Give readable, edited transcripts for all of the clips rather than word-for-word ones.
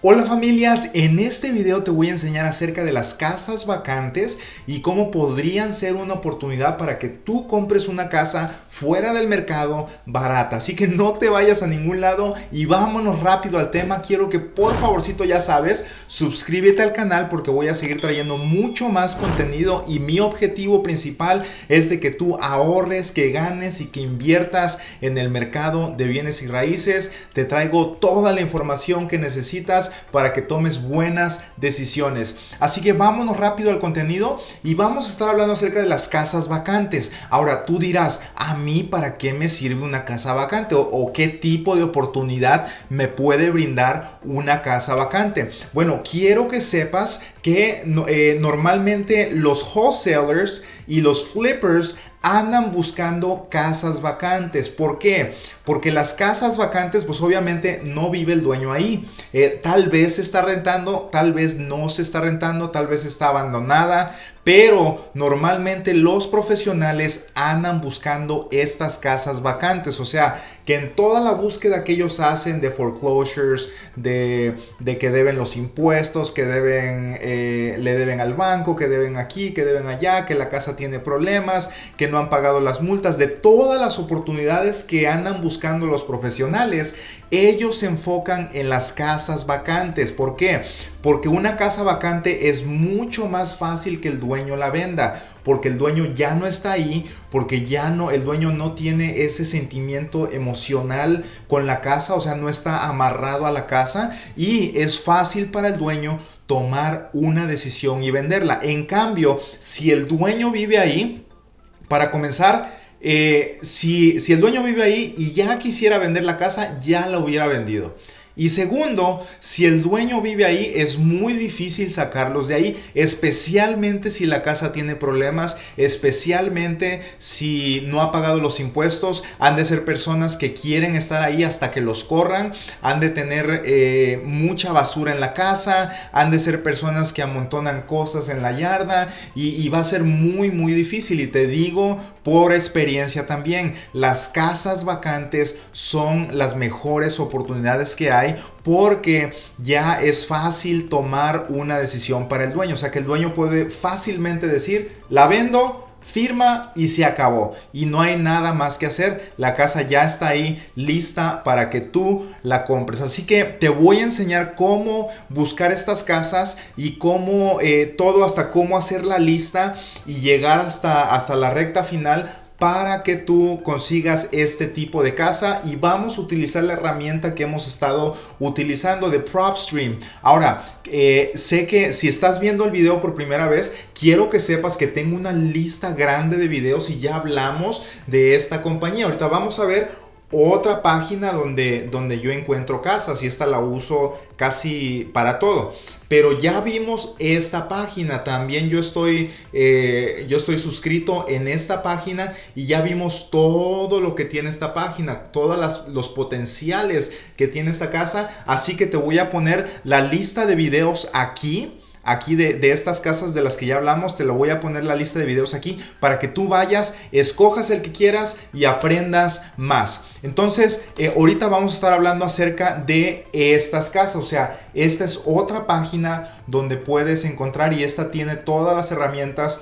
Hola familias, en este video te voy a enseñar acerca de las casas vacantes y cómo podrían ser una oportunidad para que tú compres una casa fuera del mercado barata. Así que no te vayas a ningún lado y vámonos rápido al tema. Quiero que por favorcito, ya sabes, suscríbete al canal porque voy a seguir trayendo mucho más contenido y mi objetivo principal es de que tú ahorres, que ganes y que inviertas en el mercado de bienes y raíces. Te traigo toda la información que necesitas para que tomes buenas decisiones. Así que vámonos rápido al contenido y vamos a estar hablando acerca de las casas vacantes. Ahora tú dirás, ¿a mí para qué me sirve una casa vacante? ¿O qué tipo de oportunidad me puede brindar una casa vacante? Bueno, quiero que sepas que normalmente los wholesalers y los flippers andan buscando casas vacantes. ¿Por qué? Porque las casas vacantes, pues obviamente no vive el dueño ahí. Tal vez se está rentando, tal vez no se está rentando, tal vez está abandonada. Pero normalmente los profesionales andan buscando estas casas vacantes. O sea, que en toda la búsqueda que ellos hacen de foreclosures, de que deben los impuestos, que deben, le deben al banco, que deben aquí, que deben allá, que la casa tiene problemas, que no han pagado las multas, de todas las oportunidades que andan buscando los profesionales, ellos se enfocan en las casas vacantes. ¿Por qué? Porque una casa vacante es mucho más fácil que el dueño la venda, porque el dueño ya no está ahí, porque ya no, el dueño no tiene ese sentimiento emocional con la casa, o sea, no está amarrado a la casa y es fácil para el dueño tomar una decisión y venderla. En cambio, si el dueño vive ahí, para comenzar, si el dueño vive ahí y ya quisiera vender la casa, ya la hubiera vendido. Y segundo, si el dueño vive ahí, es muy difícil sacarlos de ahí, especialmente si la casa tiene problemas, especialmente si no ha pagado los impuestos. Han de ser personas que quieren estar ahí hasta que los corran, han de tener mucha basura en la casa, han de ser personas que amontonan cosas en la yarda y va a ser muy difícil. Y te digo por experiencia también, las casas vacantes son las mejores oportunidades que hay, porque ya es fácil tomar una decisión para el dueño. O sea, que el dueño puede fácilmente decir, la vendo, firma y se acabó. Y no hay nada más que hacer. La casa ya está ahí lista para que tú la compres. Así que te voy a enseñar cómo buscar estas casas y cómo todo, hasta cómo hacer la lista y llegar hasta la recta final para que tú consigas este tipo de casa. Y vamos a utilizar la herramienta que hemos estado utilizando de PropStream. Ahora, sé que si estás viendo el video por primera vez, quiero que sepas que tengo una lista grande de videos y ya hablamos de esta compañía. Ahorita vamos a ver otra página donde yo encuentro casas, y esta la uso casi para todo. Pero ya vimos esta página, también yo estoy suscrito en esta página y ya vimos todo lo que tiene esta página, todos los potenciales que tiene esta casa. Así que te voy a poner la lista de videos aquí de estas casas de las que ya hablamos. Te lo voy a poner la lista de videos aquí para que tú vayas, escojas el que quieras y aprendas más. Entonces, ahorita vamos a estar hablando acerca de estas casas. O sea, esta es otra página donde puedes encontrar, y esta tiene todas las herramientas.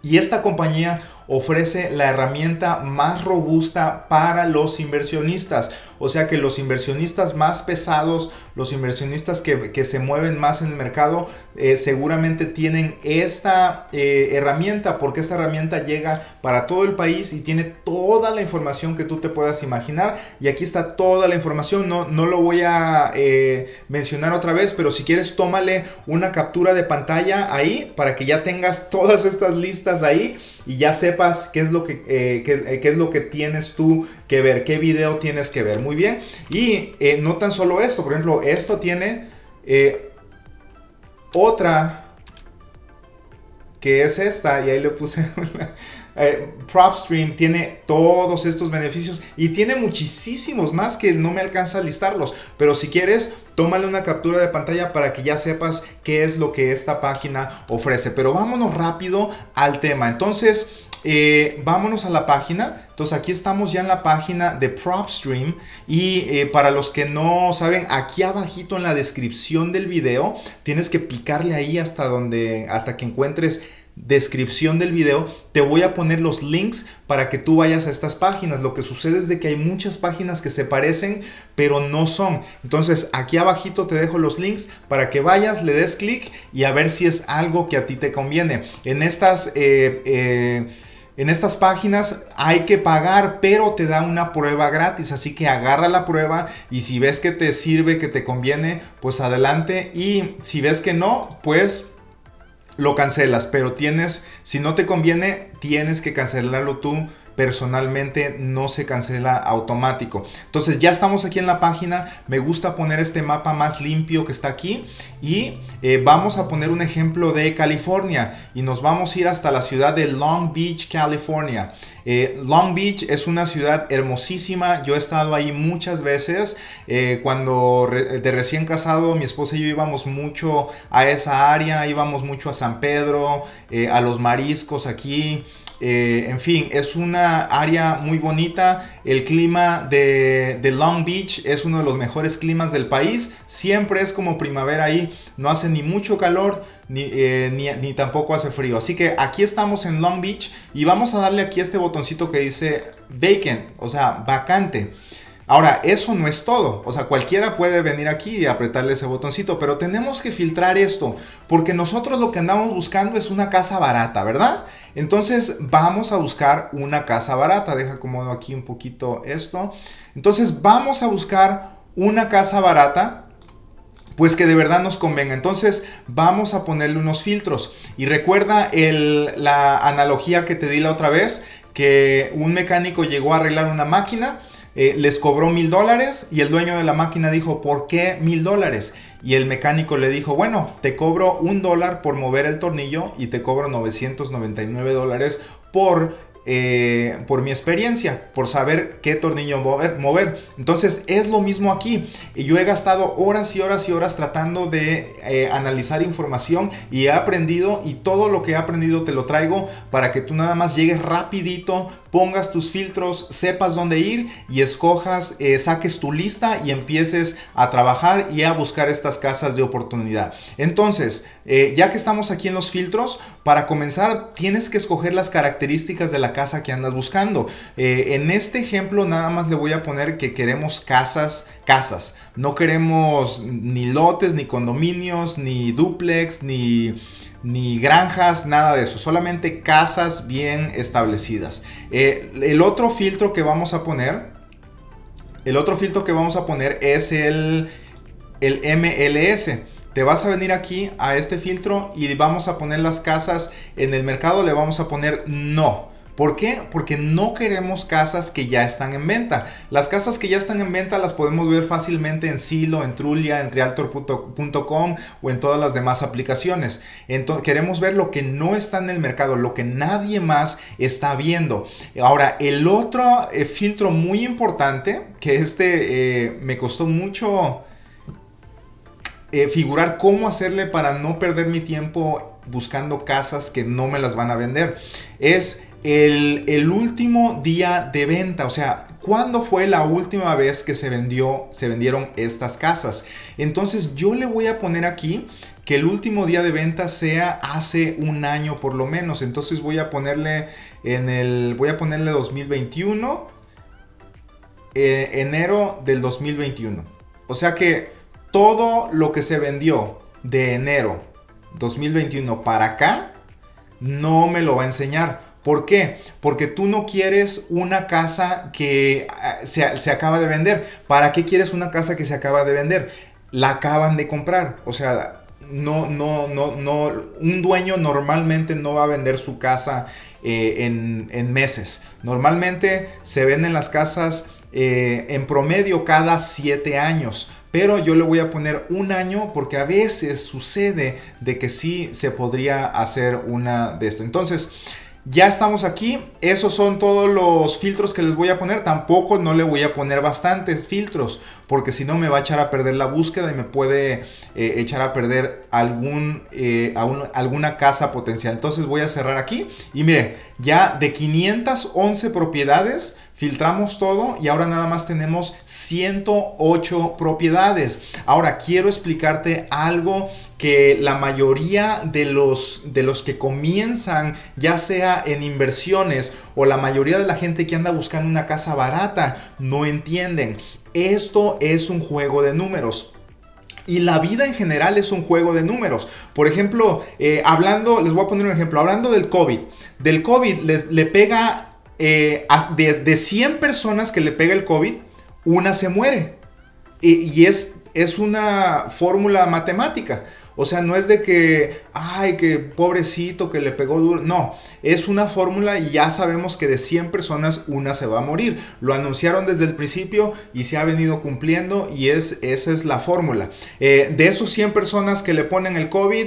Y esta compañía ofrece la herramienta más robusta para los inversionistas. O sea, que los inversionistas más pesados, los inversionistas que se mueven más en el mercado, seguramente tienen esta herramienta, porque esta herramienta llega para todo el país y tiene toda la información que tú te puedas imaginar. Y aquí está toda la información. No lo voy a mencionar otra vez, pero si quieres tómale una captura de pantalla ahí para que ya tengas todas estas listas ahí y ya sepas qué es lo que tienes tú que ver, qué video tienes que ver. Muy bien. Y no tan solo esto, por ejemplo, esto tiene otra que es esta, y ahí le puse una. PropStream tiene todos estos beneficios y tiene muchísimos más que no me alcanza a listarlos, pero si quieres tómale una captura de pantalla para que ya sepas qué es lo que esta página ofrece. Pero vámonos rápido al tema. Entonces, vámonos a la página. Entonces aquí estamos ya en la página de PropStream y para los que no saben, aquí abajito en la descripción del video tienes que picarle ahí hasta que encuentres descripción del video. Te voy a poner los links para que tú vayas a estas páginas. Lo que sucede es de que hay muchas páginas que se parecen pero no son. Entonces aquí abajito te dejo los links para que vayas, le des clic y a ver si es algo que a ti te conviene. En estas páginas hay que pagar, pero te da una prueba gratis, así que agarra la prueba y si ves que te sirve, que te conviene, pues adelante, y si ves que no, pues lo cancelas, pero si no te conviene, tienes que cancelarlo tú personalmente, no se cancela automático. Entonces ya estamos aquí en la página. Me gusta poner este mapa más limpio que está aquí y vamos a poner un ejemplo de California y nos vamos a ir hasta la ciudad de Long Beach, California. Long Beach es una ciudad hermosísima. Yo he estado ahí muchas veces. Cuando de recién casado, mi esposa y yo íbamos mucho a esa área, íbamos mucho a San Pedro, a los mariscos aquí. En fin, es una área muy bonita. El clima de Long Beach es uno de los mejores climas del país. Siempre es como primavera ahí. No hace ni mucho calor ni tampoco hace frío. Así que aquí estamos en Long Beach y vamos a darle aquí este botoncito que dice vacant, o sea, vacante. Ahora, eso no es todo, o sea, cualquiera puede venir aquí y apretarle ese botoncito, pero tenemos que filtrar esto, porque nosotros lo que andamos buscando es una casa barata, ¿verdad? Entonces, vamos a buscar una casa barata. Deja acomodo aquí un poquito esto. Entonces, vamos a buscar una casa barata, pues que de verdad nos convenga. Entonces vamos a ponerle unos filtros y recuerda la analogía que te di la otra vez, que un mecánico llegó a arreglar una máquina, les cobró $1000 y el dueño de la máquina dijo, ¿por qué $1000? Y el mecánico le dijo, bueno, te cobro $1 por mover el tornillo y te cobro $999 por mi experiencia, por saber qué tornillo mover. Entonces es lo mismo aquí. Yo he gastado horas y horas y horas tratando de analizar información y he aprendido, y todo lo que he aprendido te lo traigo para que tú nada más llegues rapidito, pongas tus filtros, sepas dónde ir y escojas, saques tu lista y empieces a trabajar y a buscar estas casas de oportunidad. Entonces, ya que estamos aquí en los filtros, para comenzar tienes que escoger las características de la casa que andas buscando. En este ejemplo nada más le voy a poner que queremos casas. No queremos ni lotes, ni condominios, ni dúplex, ni granjas, nada de eso, solamente casas bien establecidas. El otro filtro que vamos a poner es el MLS. Te vas a venir aquí a este filtro y vamos a poner las casas en el mercado, le vamos a poner no. ¿Por qué? Porque no queremos casas que ya están en venta. Las casas que ya están en venta las podemos ver fácilmente en Zillow, en Trulia, en Realtor.com o en todas las demás aplicaciones. Entonces, queremos ver lo que no está en el mercado, lo que nadie más está viendo. Ahora, el otro filtro muy importante, que me costó mucho figurar cómo hacerle para no perder mi tiempo buscando casas que no me las van a vender, es el último día de venta, o sea, ¿cuándo fue la última vez que se vendieron estas casas? Entonces yo le voy a poner aquí que el último día de venta sea hace un año por lo menos. Entonces voy a ponerle 2021, enero del 2021. O sea que todo lo que se vendió de enero 2021 para acá no me lo va a enseñar. ¿Por qué? Porque tú no quieres una casa que se acaba de vender. ¿Para qué quieres una casa que se acaba de vender? La acaban de comprar. O sea, no. Un dueño normalmente no va a vender su casa en meses. Normalmente se venden las casas en promedio cada 7 años. Pero yo le voy a poner un año porque a veces sucede de que sí se podría hacer una de estas. Entonces, Ya estamos aquí, esos son todos los filtros que les voy a poner. Tampoco no le voy a poner bastantes filtros, porque si no me va a echar a perder la búsqueda y me puede echar a perder alguna casa potencial. Entonces voy a cerrar aquí y miren, ya de 511 propiedades filtramos todo y ahora nada más tenemos 108 propiedades. Ahora quiero explicarte algo que la mayoría de los que comienzan, ya sea en inversiones o la mayoría de la gente que anda buscando una casa barata, no entienden. Esto es un juego de números. Y la vida en general es un juego de números. Por ejemplo, les voy a poner un ejemplo. Hablando del COVID. Del COVID le pega... de 100 personas que le pega el COVID, una se muere. Y es una fórmula matemática. O sea, no es de que, ay, que pobrecito, que le pegó duro. No, es una fórmula y ya sabemos que de 100 personas una se va a morir. Lo anunciaron desde el principio y se ha venido cumpliendo y esa es la fórmula. De esos 100 personas que le ponen el COVID,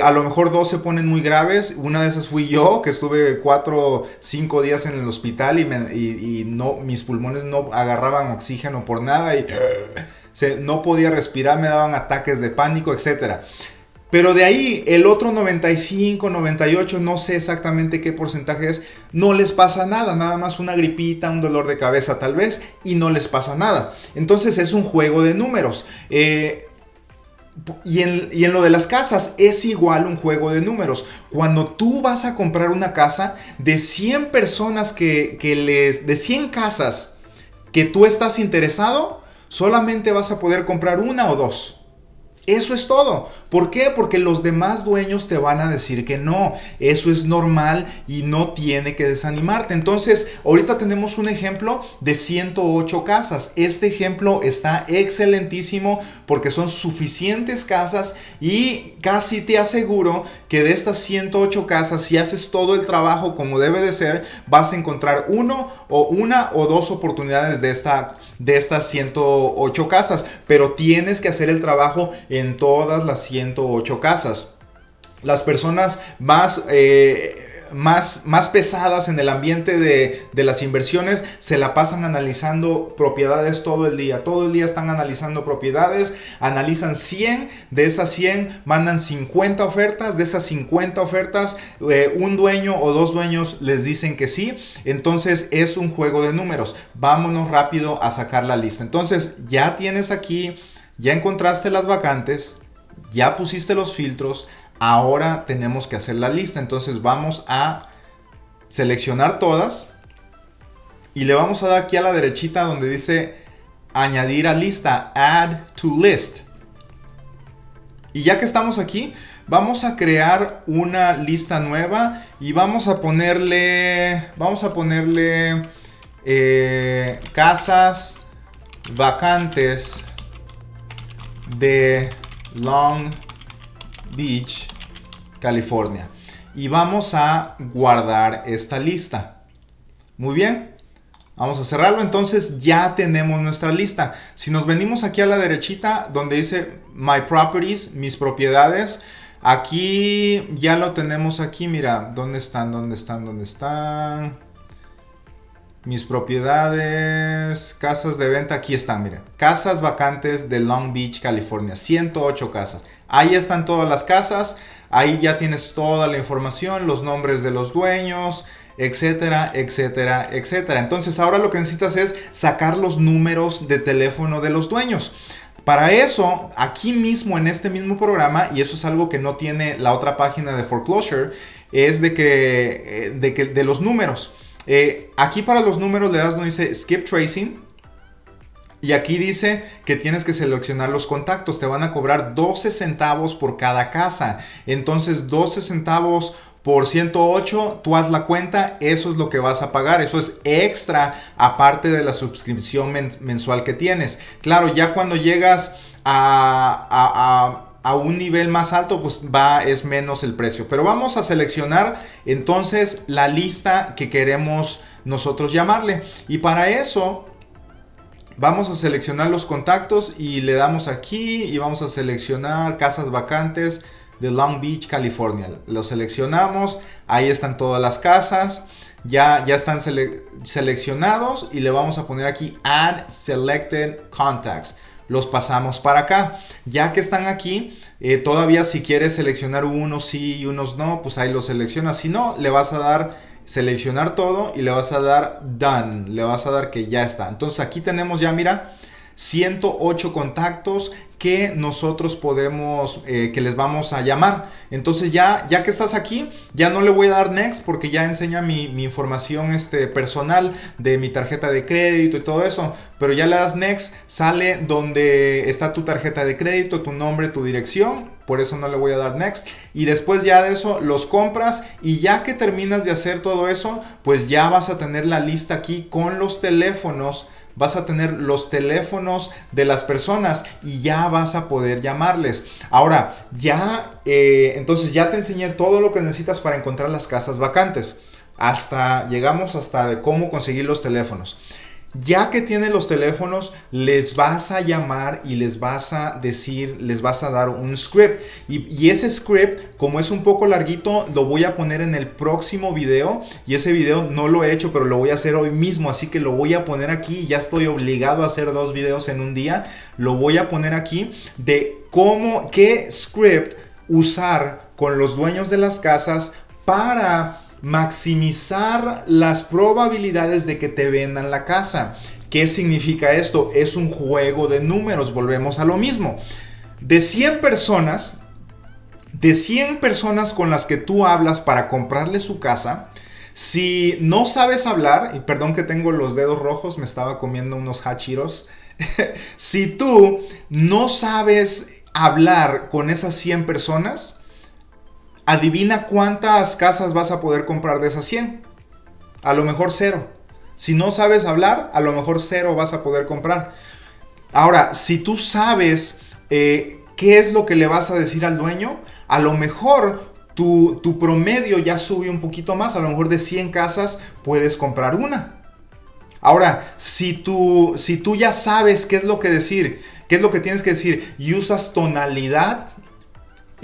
a lo mejor dos se ponen muy graves. Una de esas fui yo, que estuve 4 o 5 días en el hospital y no, mis pulmones no agarraban oxígeno por nada y... no podía respirar, me daban ataques de pánico, etcétera. Pero de ahí, el otro 95, 98, no sé exactamente qué porcentaje es, no les pasa nada, nada más una gripita, un dolor de cabeza tal vez, y no les pasa nada. Entonces es un juego de números. Y en lo de las casas es igual un juego de números. Cuando tú vas a comprar una casa, de 100 personas de 100 casas que tú estás interesado, solamente vas a poder comprar una o dos. Eso es todo. ¿Por qué? Porque los demás dueños te van a decir que no. Eso es normal y no tiene que desanimarte. Entonces, ahorita tenemos un ejemplo de 108 casas. Este ejemplo está excelentísimo porque son suficientes casas y casi te aseguro que de estas 108 casas, si haces todo el trabajo como debe de ser, vas a encontrar una o dos oportunidades de estas 108 casas. Pero tienes que hacer el trabajo en todas las 108 casas. Las personas más pesadas en el ambiente de las inversiones se la pasan analizando propiedades todo el día. Todo el día están analizando propiedades, analizan 100, de esas 100 mandan 50 ofertas, de esas 50 ofertas un dueño o dos dueños les dicen que sí. Entonces es un juego de números. Vámonos rápido a sacar la lista. Entonces ya tienes aquí, ya encontraste las vacantes, ya pusiste los filtros, ahora tenemos que hacer la lista. Entonces vamos a seleccionar todas y le vamos a dar aquí a la derechita donde dice añadir a lista, add to list. Y ya que estamos aquí, vamos a crear una lista nueva y vamos a ponerle casas vacantes de Long Beach, California, y vamos a guardar esta lista. Muy bien, vamos a cerrarlo. Entonces ya tenemos nuestra lista. Si nos venimos aquí a la derechita donde dice My Properties, mis propiedades, aquí ya lo tenemos. Aquí mira, ¿dónde están? Mis propiedades, casas de venta, aquí están, miren. Casas vacantes de Long Beach, California. 108 casas. Ahí están todas las casas. Ahí ya tienes toda la información, los nombres de los dueños, etcétera, etcétera, etcétera. Entonces ahora lo que necesitas es sacar los números de teléfono de los dueños. Para eso, aquí mismo, en este mismo programa, y eso es algo que no tiene la otra página de Foreclosure, es de los números. Aquí para los números le das donde dice Skip Tracing y aquí dice que tienes que seleccionar los contactos. Te van a cobrar 12 centavos por cada casa. Entonces 12 centavos por 108, tú haz la cuenta, eso es lo que vas a pagar. Eso es extra aparte de la suscripción mensual que tienes. Claro, ya cuando llegas a un nivel más alto, pues es menos el precio. Pero vamos a seleccionar entonces la lista que queremos nosotros llamarle. Y para eso vamos a seleccionar los contactos y le damos aquí y vamos a seleccionar casas vacantes de Long Beach, California. Lo seleccionamos, ahí están todas las casas, ya están seleccionados y le vamos a poner aquí Add Selected Contacts. Los pasamos para acá. Ya que están aquí, todavía si quieres seleccionar unos sí y unos no, pues ahí los seleccionas. Si no, le vas a dar seleccionar todo y le vas a dar Done. Le vas a dar que ya está. Entonces aquí tenemos ya, mira, 108 contactos que nosotros podemos, que les vamos a llamar. Entonces ya que estás aquí, ya no le voy a dar Next porque ya enseña mi información personal de mi tarjeta de crédito y todo eso. Pero ya le das Next, sale donde está tu tarjeta de crédito, tu nombre, tu dirección. Por eso no le voy a dar Next. Y después ya de eso los compras. Y ya que terminas de hacer todo eso, pues ya vas a tener la lista aquí con los teléfonos. Vas a tener los teléfonos de las personas y ya vas a poder llamarles. Ahora, entonces ya te enseñé todo lo que necesitas para encontrar las casas vacantes. Llegamos hasta de cómo conseguir los teléfonos. Ya que tienes los teléfonos, les vas a llamar y les vas a decir, les vas a dar un script. Y ese script, como es un poco larguito, lo voy a poner en el próximo video. Y ese video no lo he hecho, pero lo voy a hacer hoy mismo. Así que lo voy a poner aquí. Ya estoy obligado a hacer dos videos en un día. Lo voy a poner aquí de qué script usar con los dueños de las casas para maximizar las probabilidades de que te vendan la casa. ¿Qué significa esto? Es un juego de números, volvemos a lo mismo. De 100 personas con las que tú hablas para comprarle su casa, si no sabes hablar, y perdón que tengo los dedos rojos, me estaba comiendo unos hachiros, si tú no sabes hablar con esas 100 personas, adivina cuántas casas vas a poder comprar de esas 100. A lo mejor 0. Si no sabes hablar, a lo mejor 0 vas a poder comprar. Ahora, si tú sabes qué es lo que le vas a decir al dueño, a lo mejor tu promedio ya sube un poquito más. A lo mejor de 100 casas puedes comprar una. Ahora, si tú ya sabes qué es lo que decir, qué es lo que tienes que decir y usas tonalidad,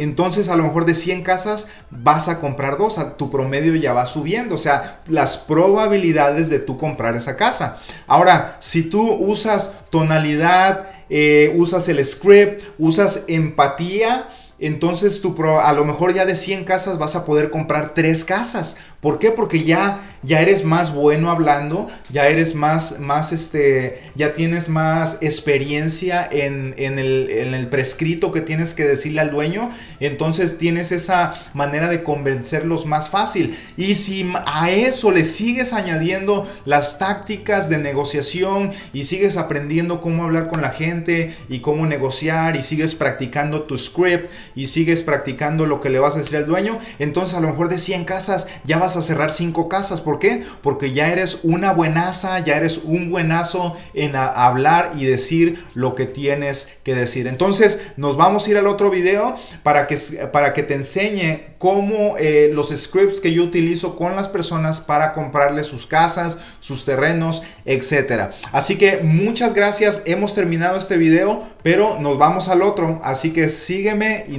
entonces a lo mejor de 100 casas vas a comprar 2, tu promedio ya va subiendo, o sea, las probabilidades de tú comprar esa casa. Ahora, si tú usas tonalidad, usas el script, usas empatía, entonces a lo mejor ya de 100 casas vas a poder comprar 3 casas. ¿Por qué? Porque ya eres más bueno hablando, ya tienes más experiencia en el prescrito que tienes que decirle al dueño. Entonces tienes esa manera de convencerlos más fácil. Y si a eso le sigues añadiendo las tácticas de negociación y sigues aprendiendo cómo hablar con la gente y cómo negociar y sigues practicando tu script y sigues practicando lo que le vas a decir al dueño, entonces a lo mejor de 100 casas ya vas a cerrar 5 casas. ¿Por qué? Porque ya eres una buenaza, ya eres un buenazo en hablar y decir lo que tienes que decir. Entonces nos vamos a ir al otro video para que te enseñe cómo los scripts que yo utilizo con las personas para comprarles sus casas, sus terrenos, etcétera. Así que muchas gracias, hemos terminado este video, pero nos vamos al otro, así que sígueme y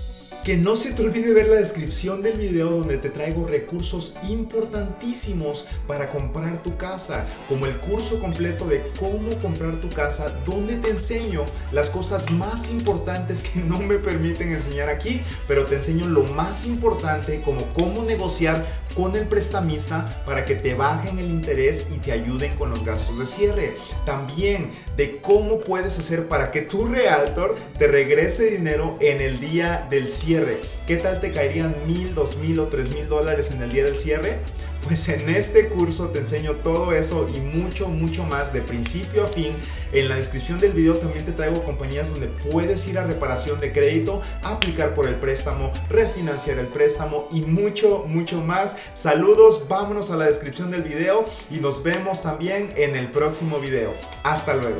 Que no se te olvide ver la descripción del video donde te traigo recursos importantísimos para comprar tu casa, como el curso completo de cómo comprar tu casa, donde te enseño las cosas más importantes que no me permiten enseñar aquí, pero te enseño lo más importante, como cómo negociar con el prestamista para que te bajen el interés y te ayuden con los gastos de cierre. También de cómo puedes hacer para que tu realtor te regrese dinero en el día del cierre. ¿Qué tal te caerían $1,000, $2,000 o $3,000 en el día del cierre? Pues en este curso te enseño todo eso y mucho, mucho más de principio a fin. En la descripción del video también te traigo compañías donde puedes ir a reparación de crédito, aplicar por el préstamo, refinanciar el préstamo y mucho, mucho más. Saludos, vámonos a la descripción del video y nos vemos también en el próximo video. Hasta luego.